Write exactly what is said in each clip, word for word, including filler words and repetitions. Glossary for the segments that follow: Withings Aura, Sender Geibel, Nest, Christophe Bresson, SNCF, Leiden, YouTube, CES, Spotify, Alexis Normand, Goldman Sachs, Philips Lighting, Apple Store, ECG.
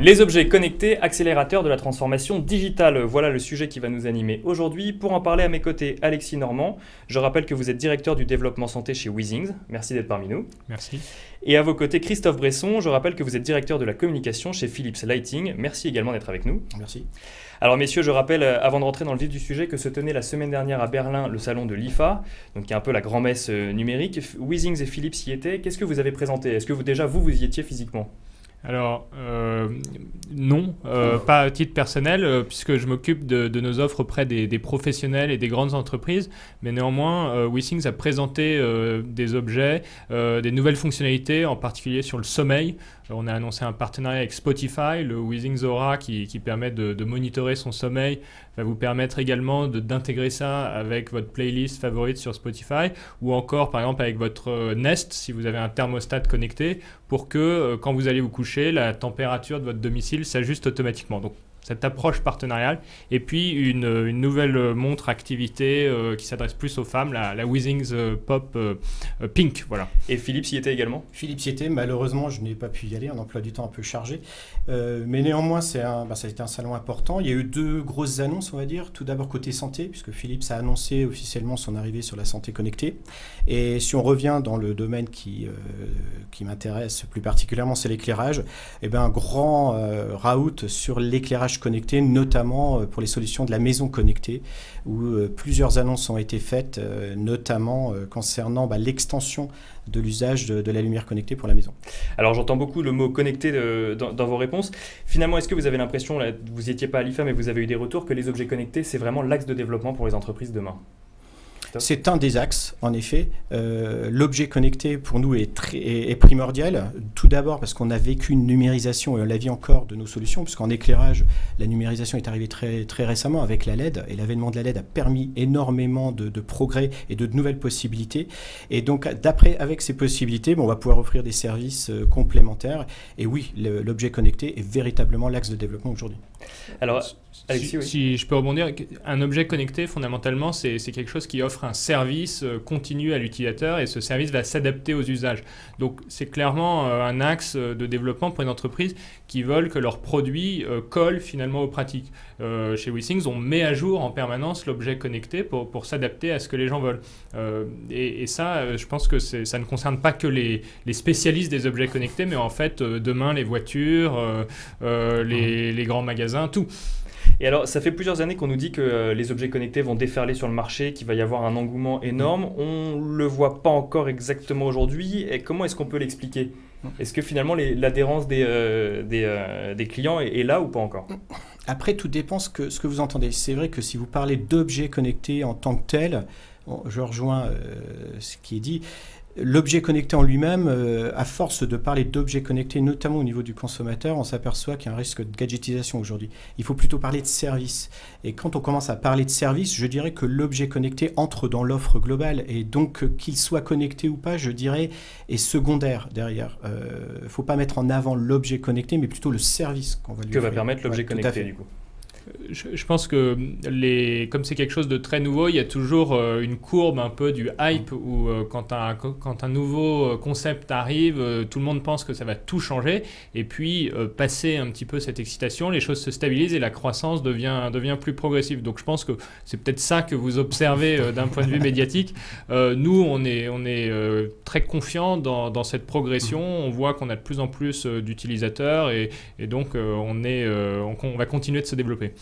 Les objets connectés, accélérateurs de la transformation digitale, voilà le sujet qui va nous animer aujourd'hui. Pour en parler à mes côtés, Alexis Normand. Je rappelle que vous êtes directeur du développement santé chez Withings. Merci d'être parmi nous. Merci. Et à vos côtés, Christophe Bresson. Je rappelle que vous êtes directeur de la communication chez Philips Lighting. Merci également d'être avec nous. Merci. Alors messieurs, je rappelle, avant de rentrer dans le vif du sujet, que se tenait la semaine dernière à Berlin le salon de l'I F A, donc qui est un peu la grand-messe numérique. Withings et Philips y étaient. Qu'est-ce que vous avez présenté? Est-ce que vous, déjà, vous, vous y étiez physiquement? Alors, euh, non, euh, pas à titre personnel, euh, puisque je m'occupe de, de nos offres auprès des, des professionnels et des grandes entreprises. Mais néanmoins, euh, Withings a présenté euh, des objets, euh, des nouvelles fonctionnalités, en particulier sur le sommeil. Euh, on a annoncé un partenariat avec Spotify, le Withings Aura, qui, qui permet de, de monitorer son sommeil, va vous permettre également d'intégrer ça avec votre playlist favorite sur Spotify, ou encore, par exemple, avec votre euh, Nest, si vous avez un thermostat connecté, pour que euh, quand vous allez vous coucher, la température de votre domicile s'ajuste automatiquement. Donc cette approche partenariale, et puis une, une nouvelle montre activité euh, qui s'adresse plus aux femmes, la, la Withings euh, Pop euh, Pink, voilà. Et Philips y était également? Philips y était, malheureusement je n'ai pas pu y aller, un emploi du temps un peu chargé, euh, mais néanmoins c'est un, bah, ça a été un salon important. Il y a eu deux grosses annonces, on va dire, tout d'abord côté santé, puisque Philips a annoncé officiellement son arrivée sur la santé connectée, et si on revient dans le domaine qui, euh, qui m'intéresse plus particulièrement, c'est l'éclairage, et bien un grand euh, raout sur l'éclairage connectés, notamment pour les solutions de la maison connectée, où plusieurs annonces ont été faites, notamment concernant bah, l'extension de l'usage de, de la lumière connectée pour la maison. Alors j'entends beaucoup le mot connecté de, dans, dans vos réponses. Finalement, est-ce que vous avez l'impression, vous n'étiez pas à l'I F A mais vous avez eu des retours, que les objets connectés c'est vraiment l'axe de développement pour les entreprises demain? C'est un des axes, en effet. Euh, L'objet connecté, pour nous, est, très, est, est primordial. Tout d'abord parce qu'on a vécu une numérisation, et on la vit encore, de nos solutions, puisqu'en éclairage, la numérisation est arrivée très, très récemment avec la L E D, et l'avènement de la L E D a permis énormément de, de progrès et de nouvelles possibilités. Et donc, d'après, avec ces possibilités, bon, on va pouvoir offrir des services euh, complémentaires. Et oui, l'objet connecté est véritablement l'axe de développement aujourd'hui. Alors, Alexis, si, oui. si je peux rebondir, un objet connecté, fondamentalement, c'est quelque chose qui offre un service continu à l'utilisateur, et ce service va s'adapter aux usages. Donc c'est clairement un axe de développement pour les entreprises qui veulent que leurs produits collent finalement aux pratiques. Euh, chez Withings, on met à jour en permanence l'objet connecté pour, pour s'adapter à ce que les gens veulent. Euh, et, et ça, je pense que ça ne concerne pas que les, les spécialistes des objets connectés, mais en fait demain les voitures, euh, euh, les, les grands magasins, tout. Et alors, ça fait plusieurs années qu'on nous dit que euh, les objets connectés vont déferler sur le marché, qu'il va y avoir un engouement énorme. On ne le voit pas encore exactement aujourd'hui. Et comment est-ce qu'on peut l'expliquer? Est-ce que finalement l'adhérence des, euh, des, euh, des clients est, est là ou pas encore? Après, tout dépend ce que, ce que vous entendez. C'est vrai que si vous parlez d'objets connectés en tant que tels, bon, je rejoins euh, ce qui est dit. L'objet connecté en lui-même, euh, à force de parler d'objets connectés, notamment au niveau du consommateur, on s'aperçoit qu'il y a un risque de gadgetisation aujourd'hui. Il faut plutôt parler de service. Et quand on commence à parler de service, je dirais que l'objet connecté entre dans l'offre globale. Et donc, qu'il soit connecté ou pas, je dirais, est secondaire derrière. Il euh, ne faut pas mettre en avant l'objet connecté, mais plutôt le service qu'on va lui offrir. Que va permettre l'objet connecté, du coup? Je, je pense que les, comme c'est quelque chose de très nouveau, il y a toujours euh, une courbe un peu du hype où euh, quand, un, quand un nouveau concept arrive, euh, tout le monde pense que ça va tout changer. Et puis, euh, passer un petit peu cette excitation, les choses se stabilisent et la croissance devient, devient plus progressive. Donc, je pense que c'est peut-être ça que vous observez euh, d'un point de vue médiatique. Euh, nous, on est, on est euh, très confiants dans, dans cette progression. On voit qu'on a de plus en plus euh, d'utilisateurs et, et donc euh, on, est, euh, on, on va continuer de se développer.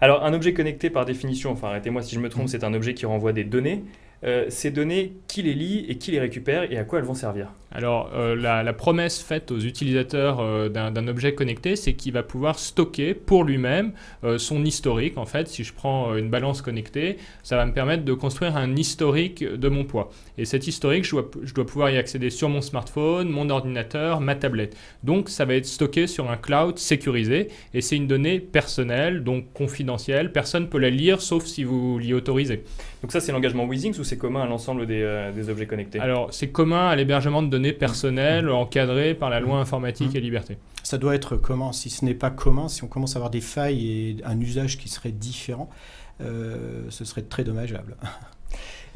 Alors, un objet connecté par définition, enfin arrêtez-moi si je me trompe, c'est un objet qui renvoie des données. Euh, ces données, qui les lit et qui les récupère et à quoi elles vont servir? Alors, euh, la, la promesse faite aux utilisateurs euh, d'un objet connecté, c'est qu'il va pouvoir stocker pour lui-même euh, son historique. En fait, si je prends euh, une balance connectée, ça va me permettre de construire un historique de mon poids. Et cet historique, je dois, je dois pouvoir y accéder sur mon smartphone, mon ordinateur, ma tablette. Donc, ça va être stocké sur un cloud sécurisé et c'est une donnée personnelle, donc confidentielle. Personne ne peut la lire sauf si vous l'y autorisez. Donc ça, c'est l'engagement Withings ou c'est commun à l'ensemble des, euh, des objets connectés? Alors, c'est commun à l'hébergement de données personnel encadré par la loi informatique et liberté. Ça doit être commun, si ce n'est pas commun, si on commence à avoir des failles et un usage qui serait différent, euh, ce serait très dommageable.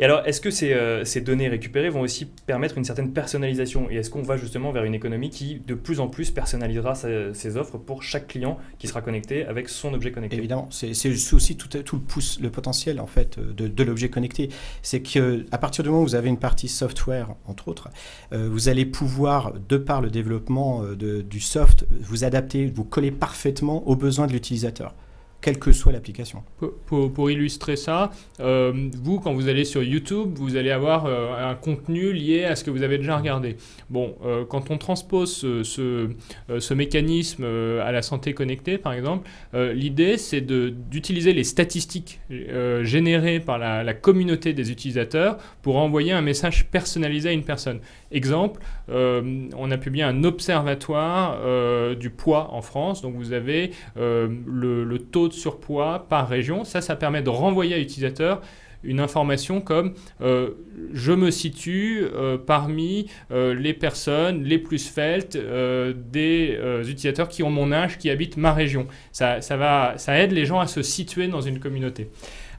Et alors, est-ce que ces, euh, ces données récupérées vont aussi permettre une certaine personnalisation? Et est-ce qu'on va justement vers une économie qui, de plus en plus, personnalisera sa, ses offres pour chaque client qui sera connecté avec son objet connecté? Évidemment, c'est aussi tout, tout le, pouce, le potentiel en fait, de, de l'objet connecté. C'est qu'à partir du moment où vous avez une partie software, entre autres, euh, vous allez pouvoir, de par le développement de, du soft, vous adapter, vous coller parfaitement aux besoins de l'utilisateur, quelle que soit l'application. Pour, pour, pour illustrer ça, euh, vous, quand vous allez sur YouTube, vous allez avoir euh, un contenu lié à ce que vous avez déjà regardé. Bon, euh, quand on transpose ce, ce, euh, ce mécanisme euh, à la santé connectée, par exemple, euh, l'idée, c'est d'utiliser les statistiques euh, générées par la, la communauté des utilisateurs pour envoyer un message personnalisé à une personne. Exemple, euh, on a publié un observatoire euh, du poids en France. Donc, vous avez euh, le, le taux de surpoids par région. Ça, ça permet de renvoyer à l'utilisateur une information comme euh, je me situe euh, parmi euh, les personnes les plus faites euh, des euh, utilisateurs qui ont mon âge, qui habitent ma région. Ça, ça, va, ça aide les gens à se situer dans une communauté.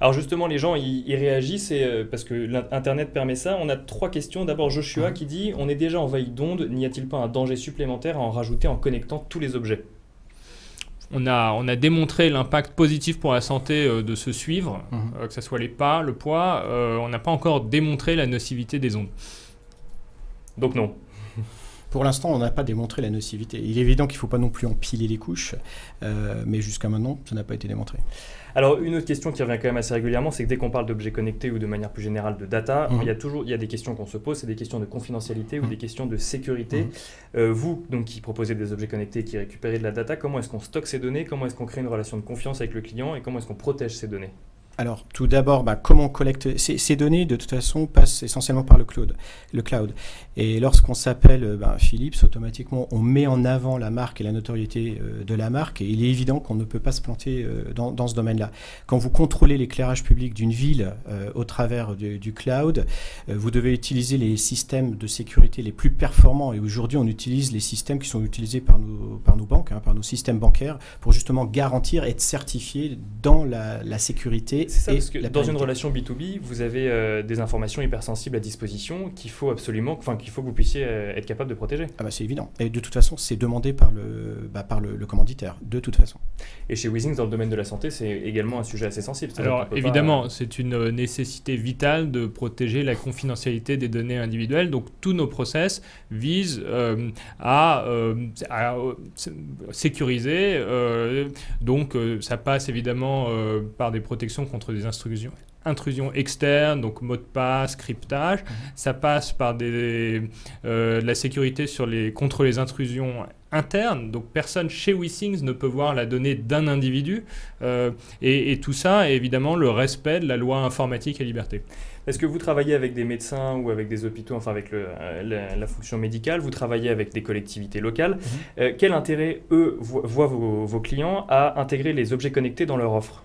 Alors justement, les gens ils réagissent et, euh, parce que l'Internet permet ça. On a trois questions. D'abord, Joshua qui dit « On est déjà envahi d'ondes. N'y a-t-il pas un danger supplémentaire à en rajouter en connectant tous les objets ?» On a, on a démontré l'impact positif pour la santé euh, de se suivre, mmh. euh, que ce soit les pas, le poids. Euh, on n'a pas encore démontré la nocivité des ondes. Donc non. Pour l'instant, on n'a pas démontré la nocivité. Il est évident qu'il ne faut pas non plus empiler les couches, euh, mais jusqu'à maintenant, ça n'a pas été démontré. Alors, une autre question qui revient quand même assez régulièrement, c'est que dès qu'on parle d'objets connectés ou de manière plus générale de data, mmh. il y a toujours il y a des questions qu'on se pose, c'est des questions de confidentialité mmh. ou des questions de sécurité. Mmh. Euh, vous, donc, qui proposez des objets connectés et qui récupérez de la data, comment est-ce qu'on stocke ces données? Comment est-ce qu'on crée une relation de confiance avec le client? Et comment est-ce qu'on protège ces données? Alors, tout d'abord, bah, comment on collecte ces, ces données, de toute façon, passent essentiellement par le cloud. Le cloud. Et lorsqu'on s'appelle bah, Philips, automatiquement, on met en avant la marque et la notoriété euh, de la marque. Et il est évident qu'on ne peut pas se planter euh, dans, dans ce domaine-là. Quand vous contrôlez l'éclairage public d'une ville euh, au travers de, du cloud, euh, vous devez utiliser les systèmes de sécurité les plus performants. Et aujourd'hui, on utilise les systèmes qui sont utilisés par nos, par nos banques, hein, par nos systèmes bancaires, pour justement garantir, être certifié dans la, la sécurité. C'est ça, parce que dans une relation B deux B, vous avez euh, des informations hypersensibles à disposition qu'il faut absolument, enfin qu'il faut que vous puissiez euh, être capable de protéger. Ah bah c'est évident. Et de toute façon, c'est demandé par le, bah, par le, le commanditaire, de toute façon. Et chez Withings, dans le domaine de la santé, c'est également un sujet assez sensible. Alors évidemment, pas... c'est une nécessité vitale de protéger la confidentialité des données individuelles. Donc tous nos process visent euh, à, euh, à sécuriser. Euh, donc euh, ça passe évidemment euh, par des protections qu'on contre des intrusions, intrusions externes, donc mot de passe, cryptage. Ça passe par des, euh, de la sécurité sur les, contre les intrusions internes. Donc personne chez Withings ne peut voir la donnée d'un individu. Euh, et, et tout ça est évidemment le respect de la loi informatique et liberté. Est-ce que vous travaillez avec des médecins ou avec des hôpitaux, enfin avec le, la, la fonction médicale? Vous travaillez avec des collectivités locales. Mmh. Euh, quel intérêt, eux, vo voient vos, vos clients à intégrer les objets connectés dans leur offre?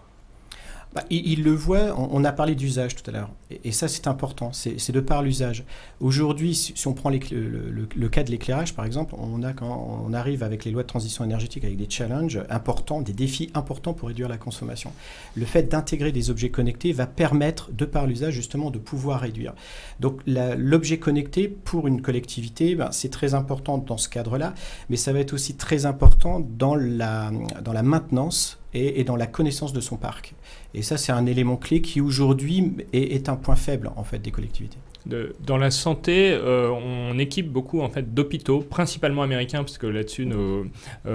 Bah, il, il le voit, on, on a parlé d'usage tout à l'heure, et, et ça c'est important, c'est de par l'usage. Aujourd'hui, si, si on prend les, le, le, le cas de l'éclairage par exemple, on, a, quand on arrive avec les lois de transition énergétique avec des challenges importants, des défis importants pour réduire la consommation. Le fait d'intégrer des objets connectés va permettre, de par l'usage justement, de pouvoir réduire. Donc l'objet connecté pour une collectivité, bah, c'est très important dans ce cadre-là, mais ça va être aussi très important dans la, dans la maintenance et, et dans la connaissance de son parc. Et ça, c'est un élément clé qui, aujourd'hui, est, est un point faible, en fait, des collectivités. De, dans la santé, euh, on équipe beaucoup en fait, d'hôpitaux, principalement américains, parce que là-dessus, euh,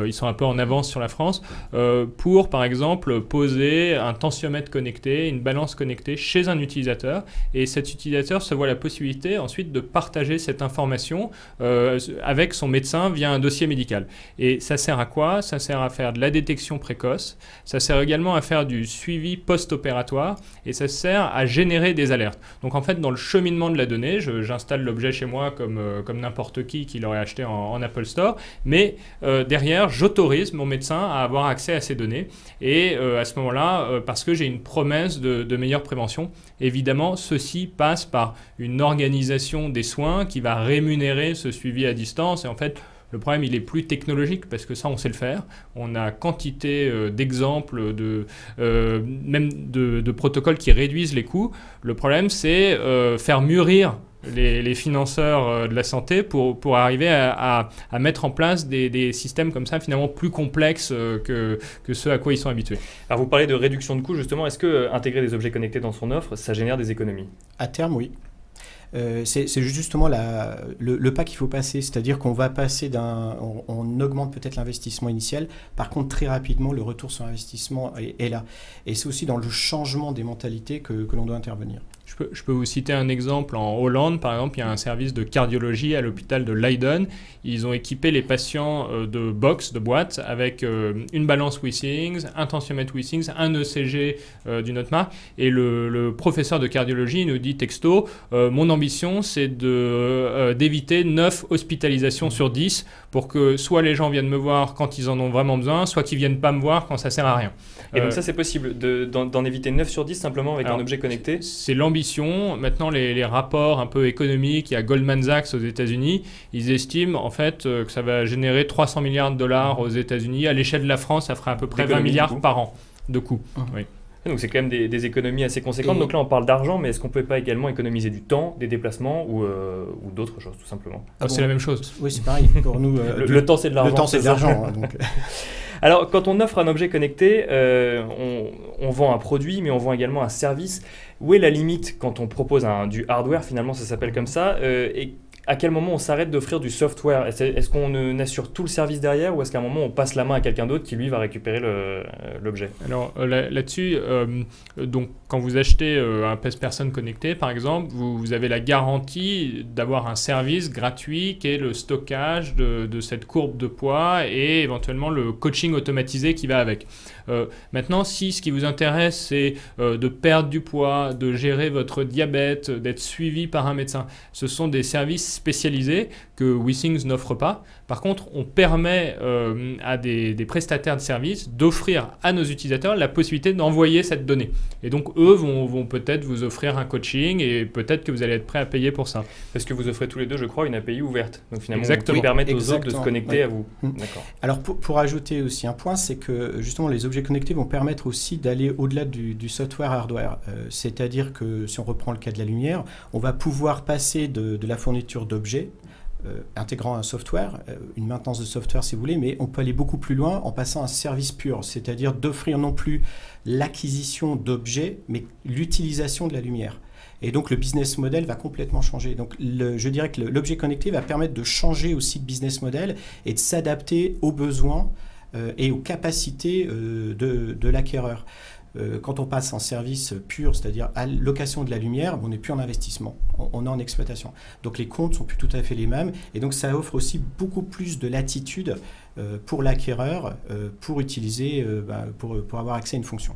ils sont un peu en avance sur la France, euh, pour, par exemple, poser un tensiomètre connecté, une balance connectée chez un utilisateur. Et cet utilisateur se voit la possibilité, ensuite, de partager cette information euh, avec son médecin via un dossier médical. Et ça sert à quoi? Ça sert à faire de la détection précoce. Ça sert également à faire du suivi post-opératoire. Et ça sert à générer des alertes. Donc, en fait, dans le cheminement de la donnée, j'installe l'objet chez moi comme, euh, comme n'importe qui qui l'aurait acheté en, en Apple Store, mais euh, derrière j'autorise mon médecin à avoir accès à ces données et euh, à ce moment-là euh, parce que j'ai une promesse de, de meilleure prévention. Évidemment, ceci passe par une organisation des soins qui va rémunérer ce suivi à distance et en fait Le problème, il est plus technologique, parce que ça, on sait le faire. On a quantité euh, d'exemples, de, euh, même de, de protocoles qui réduisent les coûts. Le problème, c'est euh, faire mûrir les, les financeurs de la santé pour, pour arriver à, à, à mettre en place des, des systèmes comme ça, finalement plus complexes que, que ceux à quoi ils sont habitués. Alors, vous parlez de réduction de coûts, justement. Est-ce que intégrer des objets connectés dans son offre, ça génère des économies? À terme, oui. Euh, c'est justement la, le, le pas qu'il faut passer, c'est-à-dire qu'on va passer d'un, on, on augmente peut-être l'investissement initial, par contre très rapidement le retour sur investissement est, est là. Et c'est aussi dans le changement des mentalités que, que l'on doit intervenir. Je peux, je peux vous citer un exemple. En Hollande, par exemple, il y a un service de cardiologie à l'hôpital de Leiden. Ils ont équipé les patients euh, de box, de boîtes, avec euh, une balance Withings, un tensiomètre Withings, un E C G euh, d'une autre marque. Et le, le professeur de cardiologie nous dit texto, euh, mon ambition, c'est d'éviter euh, neuf hospitalisations sur dix pour que soit les gens viennent me voir quand ils en ont vraiment besoin, soit qu'ils ne viennent pas me voir quand ça ne sert à rien. Et euh, donc ça, c'est possible d'en éviter neuf sur dix simplement avec alors, un objet connecté? C'est l'ambition. Maintenant, les, les rapports un peu économiques, il y a Goldman Sachs aux États-Unis, ils estiment en fait euh, que ça va générer trois cents milliards de dollars aux États-Unis. À l'échelle de la France, ça ferait à peu près vingt milliards par an de coûts. Ah. Oui. Donc, c'est quand même des, des économies assez conséquentes. Et donc là, on parle d'argent, mais est-ce qu'on ne peut pas également économiser du temps, des déplacements ou, euh, ou d'autres choses, tout simplement? Ah, bon, c'est la même chose. Oui, c'est pareil. Pour nous, euh, le, le temps, c'est de l'argent. Le temps, c'est de l'argent. Hein, donc... Alors, quand on offre un objet connecté, euh, on, on vend un produit, mais on vend également un service. Où est la limite quand on propose un, du hardware, finalement, ça s'appelle comme ça, euh, et à quel moment on s'arrête d'offrir du software? Est-ce qu'on assure tout le service derrière ou est-ce qu'à un moment on passe la main à quelqu'un d'autre qui lui va récupérer l'objet? Alors là, là-dessus, euh, donc quand vous achetez euh, un personne connecté par exemple, vous, vous avez la garantie d'avoir un service gratuit qui est le stockage de, de cette courbe de poids et éventuellement le coaching automatisé qui va avec. Euh, maintenant, si ce qui vous intéresse c'est euh, de perdre du poids, de gérer votre diabète, d'être suivi par un médecin, ce sont des services spécialisés que Withings n'offre pas. Par contre, on permet euh, à des, des prestataires de services d'offrir à nos utilisateurs la possibilité d'envoyer cette donnée. Et donc, eux vont, vont peut-être vous offrir un coaching et peut-être que vous allez être prêt à payer pour ça. Parce que vous offrez tous les deux, je crois, une A P I ouverte. Donc, finalement, exactement, vous pouvez permettre aux autres de se connecter, ouais, à vous. Mmh. Alors, pour, pour ajouter aussi un point, c'est que justement, les objets connectés vont permettre aussi d'aller au-delà du, du software hardware. Euh, C'est-à-dire que si on reprend le cas de la lumière, on va pouvoir passer de, de la fourniture d'objets euh, intégrant un software, euh, une maintenance de software si vous voulez, mais on peut aller beaucoup plus loin en passant à un service pur, c'est-à-dire d'offrir non plus l'acquisition d'objets, mais l'utilisation de la lumière. Et donc, le business model va complètement changer. Donc, le, je dirais que l'objet connecté va permettre de changer aussi de business model et de s'adapter aux besoins euh, et aux capacités euh, de, de l'acquéreur. Quand on passe en service pur, c'est-à-dire à location de la lumière, on n'est plus en investissement, on est en exploitation. Donc les comptes ne sont plus tout à fait les mêmes et donc ça offre aussi beaucoup plus de latitude pour l'acquéreur pour utiliser, pour, pour avoir accès à une fonction.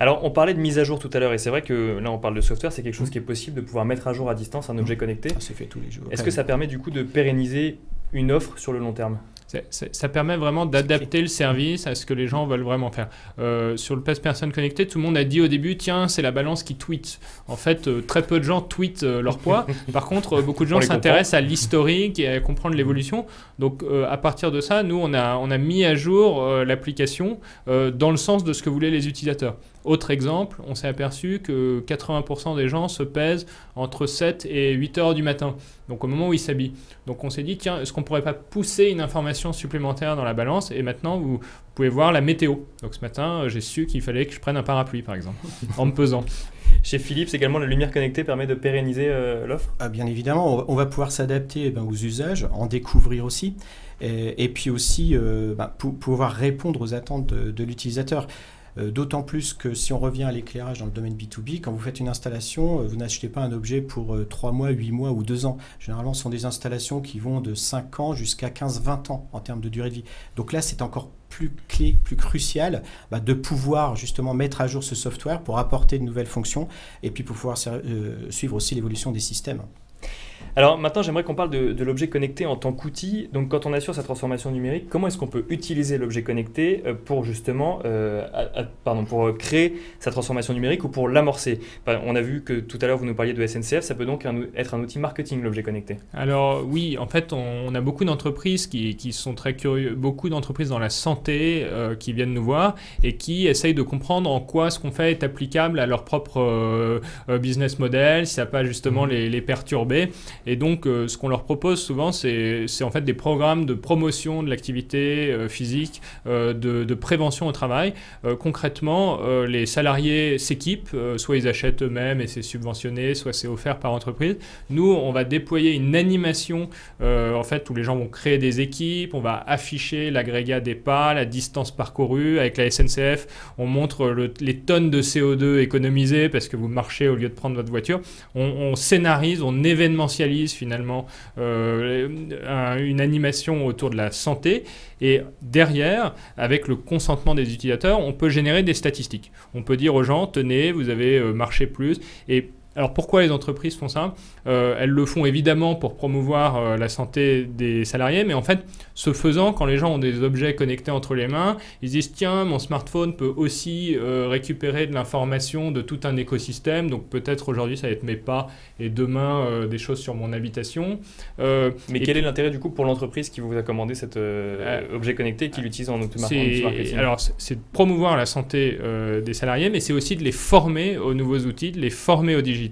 Alors, on parlait de mise à jour tout à l'heure, et c'est vrai que là, on parle de software, c'est quelque chose qui est possible de pouvoir mettre à jour à distance un objet connecté. Ça se fait tous les jours. Est-ce que ça permet du coup de pérenniser une offre sur le long terme ? Ça, ça, ça permet vraiment d'adapter le service à ce que les gens veulent vraiment faire. Euh, sur le personne connecté, tout le monde a dit au début, tiens, c'est la balance qui tweet. En fait, euh, très peu de gens tweetent euh, leur poids. Par contre, euh, beaucoup de gens s'intéressent à l'historique et à comprendre l'évolution. Donc, euh, à partir de ça, nous, on a, on a mis à jour euh, l'application euh, dans le sens de ce que voulaient les utilisateurs. Autre exemple, on s'est aperçu que quatre-vingts pour cent des gens se pèsent entre sept et huit heures du matin, donc au moment où ils s'habillent. Donc on s'est dit, tiens, est-ce qu'on ne pourrait pas pousser une information supplémentaire dans la balance? Et maintenant, vous pouvez voir la météo. Donc ce matin, j'ai su qu'il fallait que je prenne un parapluie, par exemple, en me pesant. Chez Philips, également, la lumière connectée permet de pérenniser euh, l'offre? Ah, bien évidemment, on va pouvoir s'adapter eh ben, aux usages, en découvrir aussi, et, et puis aussi euh, bah, pour pouvoir répondre aux attentes de, de l'utilisateur. D'autant plus que si on revient à l'éclairage dans le domaine B deux B, quand vous faites une installation, vous n'achetez pas un objet pour trois mois, huit mois ou deux ans. Généralement, ce sont des installations qui vont de cinq ans jusqu'à quinze à vingt ans en termes de durée de vie. Donc là, c'est encore plus clé, plus crucial bah, de pouvoir justement mettre à jour ce software pour apporter de nouvelles fonctions et puis pour pouvoir euh, suivre aussi l'évolution des systèmes. Alors maintenant, j'aimerais qu'on parle de, de l'objet connecté en tant qu'outil. Donc quand on assure sa transformation numérique, comment est-ce qu'on peut utiliser l'objet connecté pour justement, euh, à, à, pardon, pour créer sa transformation numérique ou pour l'amorcer? On a vu que tout à l'heure, vous nous parliez de S N C F, ça peut donc un, être un outil marketing, l'objet connecté. Alors oui, en fait, on, on a beaucoup d'entreprises qui, qui sont très curieuses, beaucoup d'entreprises dans la santé euh, qui viennent nous voir et qui essayent de comprendre en quoi ce qu'on fait est applicable à leur propre euh, business model, si ça ne va pas justement mmh. les, les perturber. Et donc, euh, ce qu'on leur propose souvent, c'est en fait des programmes de promotion de l'activité euh, physique, euh, de, de prévention au travail. Euh, concrètement, euh, les salariés s'équipent, euh, soit ils achètent eux-mêmes et c'est subventionné, soit c'est offert par entreprise. Nous, on va déployer une animation euh, en fait, où les gens vont créer des équipes, on va afficher l'agrégat des pas, la distance parcourue. Avec la S N C F, on montre le, les tonnes de C O deux économisées parce que vous marchez au lieu de prendre votre voiture. On, on scénarise, on événementialise finalement euh, un, une animation autour de la santé. Et derrière, avec le consentement des utilisateurs, on peut générer des statistiques. On peut dire aux gens, tenez, vous avez marché plus. Et alors pourquoi les entreprises font ça? euh, Elles le font évidemment pour promouvoir euh, la santé des salariés, mais en fait, ce faisant, quand les gens ont des objets connectés entre les mains, ils se disent « Tiens, mon smartphone peut aussi euh, récupérer de l'information de tout un écosystème, donc peut-être aujourd'hui ça va être mes pas et demain euh, des choses sur mon habitation. Euh, » Mais quel est l'intérêt du coup pour l'entreprise qui vous a commandé cet euh, euh, objet connecté et qui euh, l'utilise en automarketing? Alors c'est de promouvoir la santé euh, des salariés, mais c'est aussi de les former aux nouveaux outils, de les former au digital.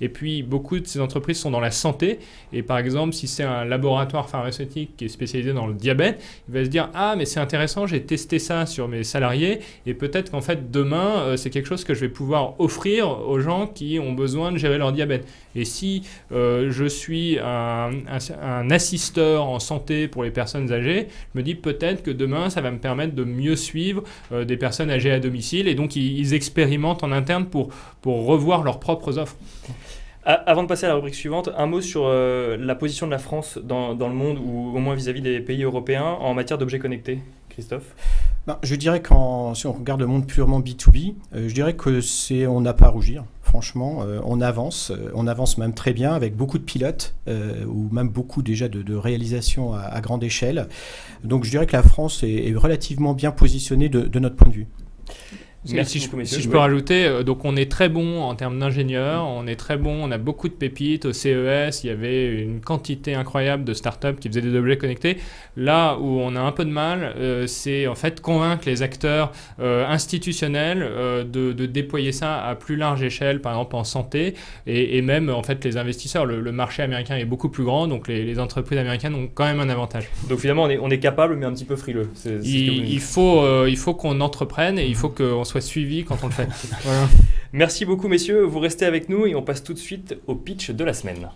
Et puis beaucoup de ces entreprises sont dans la santé et par exemple si c'est un laboratoire pharmaceutique qui est spécialisé dans le diabète, il va se dire ah mais c'est intéressant, j'ai testé ça sur mes salariés et peut-être qu'en fait demain euh, c'est quelque chose que je vais pouvoir offrir aux gens qui ont besoin de gérer leur diabète. Et si euh, je suis un, un, un assisteur en santé pour les personnes âgées, je me dis peut-être que demain ça va me permettre de mieux suivre euh, des personnes âgées à domicile et donc ils, ils expérimentent en interne pour, pour revoir leurs propres offres. Avant de passer à la rubrique suivante, un mot sur euh, la position de la France dans, dans le monde ou au moins vis-à-vis des pays européens en matière d'objets connectés. Christophe ? Ben, je dirais qu'en si on regarde le monde purement B deux B, euh, je dirais que c'est on n'a pas à rougir. Franchement, euh, on avance, euh, on avance même très bien avec beaucoup de pilotes euh, ou même beaucoup déjà de, de réalisations à, à grande échelle. Donc je dirais que la France est, est relativement bien positionnée de, de notre point de vue. Merci, si je, si je peux rajouter, donc on est très bon en termes d'ingénieurs, on est très bon, on a beaucoup de pépites. Au C E S, il y avait une quantité incroyable de startups qui faisaient des objets connectés. Là où on a un peu de mal, euh, c'est en fait convaincre les acteurs euh, institutionnels euh, de, de déployer ça à plus large échelle, par exemple en santé, et, et même en fait les investisseurs. Le, le marché américain est beaucoup plus grand, donc les, les entreprises américaines ont quand même un avantage. Donc finalement, on est, on est capable, mais un petit peu frileux. C'est, c'est il, ce que vous... il faut, euh, il faut qu'on entreprenne et il faut qu'on soit suivi quand on le fait. Voilà. Merci beaucoup messieurs, vous restez avec nous et on passe tout de suite au pitch de la semaine.